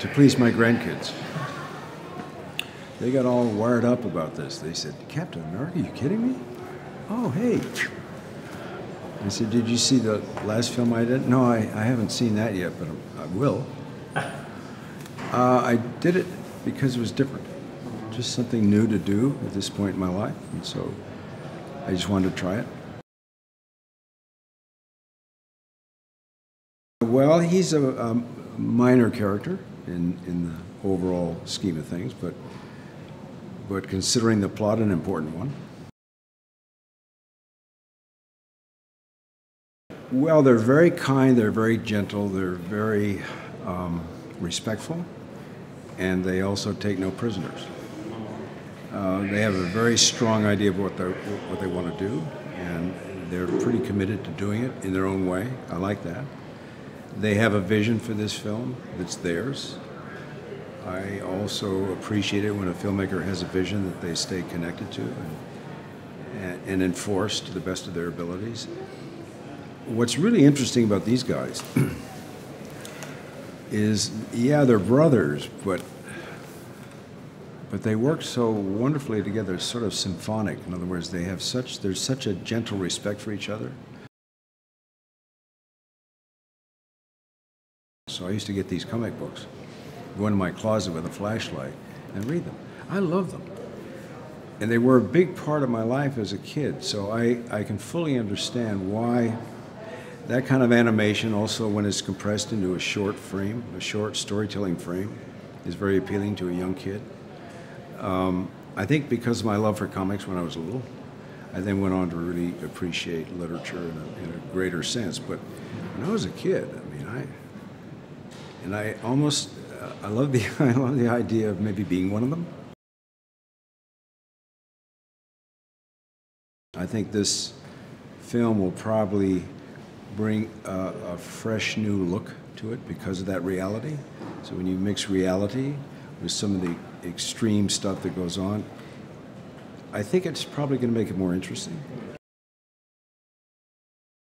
to please my grandkids. They got all wired up about this. They said, Captain America, you kidding me? Oh, hey. I said, did you see the last film I did? No, I haven't seen that yet, but I will. I did it because it was different. Just something new to do at this point in my life. And so I just wanted to try it. Well, he's a minor character in the overall scheme of things, but considering the plot, an important one. Well, they're very kind, they're very gentle, they're very respectful, and they also take no prisoners. They have a very strong idea of what they want to do, and they're pretty committed to doing it in their own way. I like that. They have a vision for this film that's theirs. I also appreciate it when a filmmaker has a vision that they stay connected to and enforce to the best of their abilities. What's really interesting about these guys is, yeah, they're brothers, but they work so wonderfully together, sort of symphonic. In other words, they have there's such a gentle respect for each other. So I used to get these comic books, go into my closet with a flashlight and read them. I love them. And they were a big part of my life as a kid, so I can fully understand why that kind of animation, also when it's compressed into a short frame, a short storytelling frame, is very appealing to a young kid. I think because of my love for comics when I was little, I then went on to really appreciate literature in a greater sense. But when I was a kid, I mean, I love the idea of maybe being one of them. I think this film will probably bring a fresh new look to it because of that reality. So when you mix reality with some of the extreme stuff that goes on, I think it's probably going to make it more interesting.